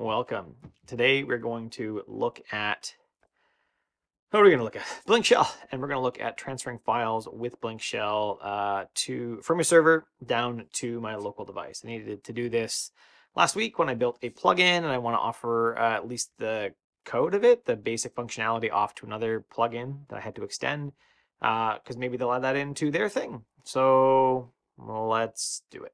Welcome. Today we're going to look at Blink Shell, and we're going to look at transferring files with Blink Shell from your server down to my local device. I needed to do this last week when I built a plugin, and I want to offer at least the code of it, the basic functionality, off to another plugin that I had to extend because maybe they'll add that into their thing. So let's do it.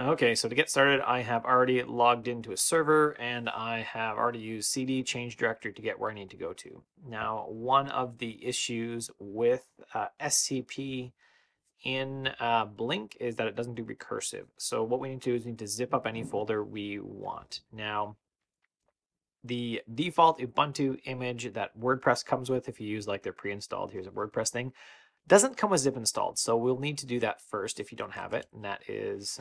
Okay, so to get started, I have already logged into a server, and I have already used cd change directory to get where I need to go to. Now, one of the issues with SCP in Blink is that it doesn't do recursive. So what we need to do is we need to zip up any folder we want. Now, the default Ubuntu image that WordPress comes with, if you use like their pre-installed, here's a WordPress thing, doesn't come with zip installed. So we'll need to do that first if you don't have it, and that is,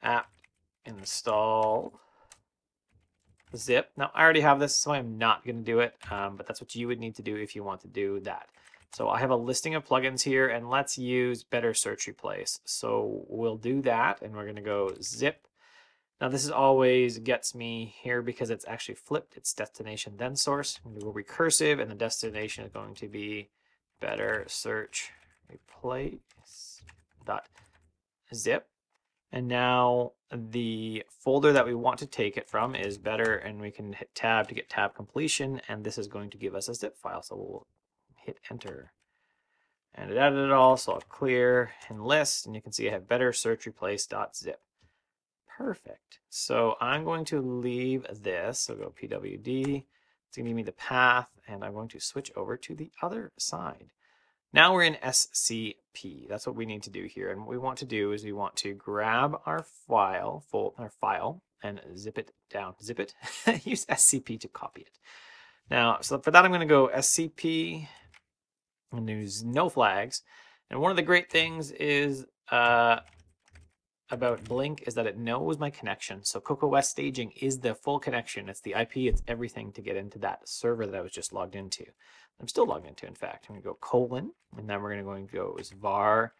app install zip. Now I already have this, so I'm not going to do it, but that's what you would need to do if you want to do that. So I have a listing of plugins here, and let's use Better Search Replace. So we'll do that, and we're going to go zip. Now this is always gets me here because it's actually flipped. It's destination then source. I'm going to go recursive, and the destination is going to be Better Search Replace dot zip. And now the folder that we want to take it from is better, and we can hit tab to get tab completion, and this is going to give us a zip file. So we'll hit enter, and it added it all. So I'll clear and list, and you can see I have better search replace dot zip. Perfect. So I'm going to leave this. So go PWD. It's going to give me the path, and I'm going to switch over to the other side. Now we're in SCP. That's what we need to do here. And what we want to do is we want to grab our file, and zip it down. Zip it. Use SCP to copy it. Now, so for that, I'm going to go SCP and use no flags. And one of the great things is about Blink is that it knows my connection. So Cocoa West Staging is the full connection. It's the IP, it's everything to get into that server that I was just logged into. I'm still logged into, in fact. I'm going to go colon, and then we're going to go is var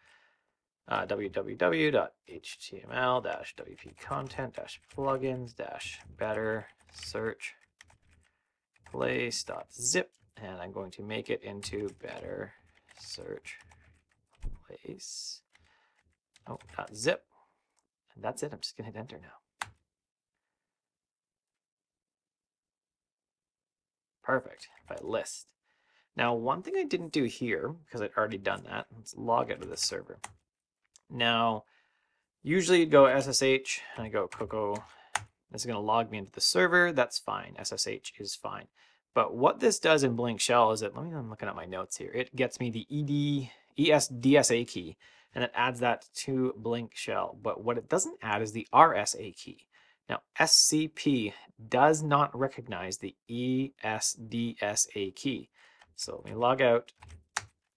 www.html-wp-content-plugins-better-search-place.zip, and I'm going to make it into better search place. .zip. And that's it. I'm just going to hit enter now. Perfect. If I list. Now, one thing I didn't do here, because I'd already done that, let's log out of this server. Now, usually you'd go SSH, and I go Cocoa. This is going to log me into the server. That's fine. SSH is fine. But what this does in Blink Shell is that, I'm looking at my notes here. It gets me the ECDSA key, and it adds that to Blink Shell. But what it doesn't add is the RSA key. Now, SCP does not recognize the ECDSA key. So let me log out.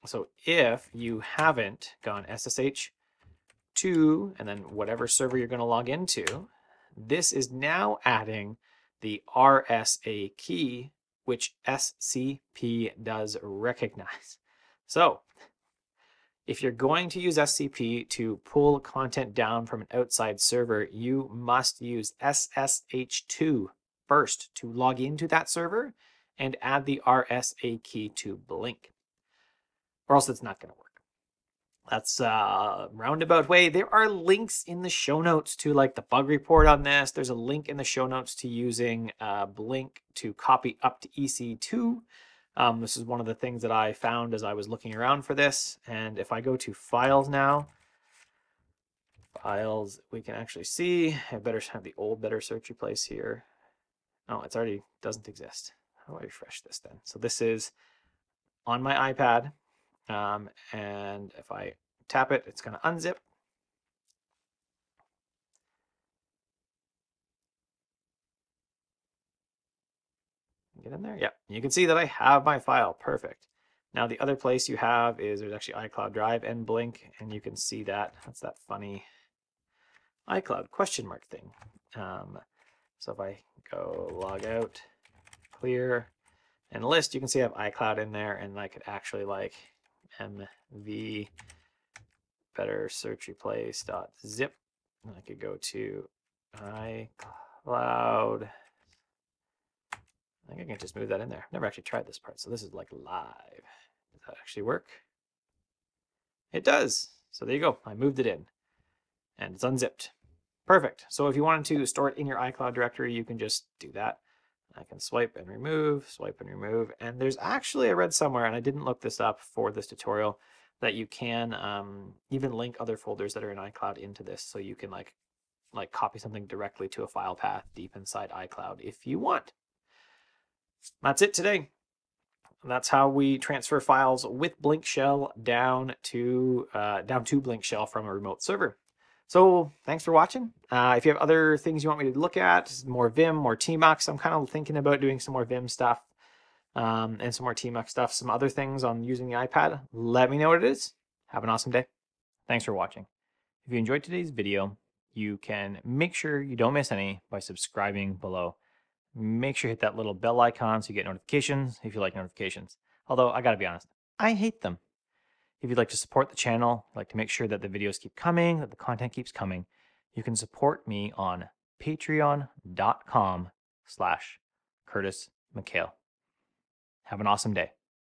So if you haven't gone SSH to, and then whatever server you're going to log into, this is now adding the RSA key, which SCP does recognize. So if you're going to use SCP to pull content down from an outside server, you must use SSH2 first to log into that server and add the RSA key to Blink, or else it's not going to work. That's a roundabout way. There are links in the show notes to like the bug report on this. There's a link in the show notes to using Blink to copy up to EC2. This is one of the things that I found as I was looking around for this. And if I go to files now, files, we can actually see, I better have the old better search replace here. Oh, it's already doesn't exist. How do I refresh this then? So this is on my iPad. And if I tap it, it's going to unzip. Get in there. Yep. You can see that I have my file. Perfect. Now the other place you have is there's actually iCloud Drive and Blink, and you can see that that's that funny iCloud question mark thing. So if I go log out, clear, and list, you can see I have iCloud in there, and I could actually like mv better search replace dot zip, and I could go to iCloud. I think I can just move that in there. Never actually tried this part, so this is like live. Does that actually work? It does. So there you go. I moved it in, and it's unzipped. Perfect. So if you wanted to store it in your iCloud directory, you can just do that. I can swipe and remove, and there's actually, I read somewhere, and I didn't look this up for this tutorial, that you can even link other folders that are in iCloud into this, so you can like copy something directly to a file path deep inside iCloud if you want. That's it today. And that's how we transfer files with Blink Shell down to Blink Shell from a remote server. So thanks for watching. If you have other things you want me to look at, more Vim, more tmux, I'm kind of thinking about doing some more Vim stuff and some more tmux stuff, some other things on using the iPad. Let me know what it is. Have an awesome day. Thanks for watching. If you enjoyed today's video, you can make sure you don't miss any by subscribing below. Make sure you hit that little bell icon so you get notifications if you like notifications. Although I gotta be honest, I hate them. If you'd like to support the channel, like to make sure that the videos keep coming, that the content keeps coming, you can support me on patreon.com/CurtisMcHale. Have an awesome day.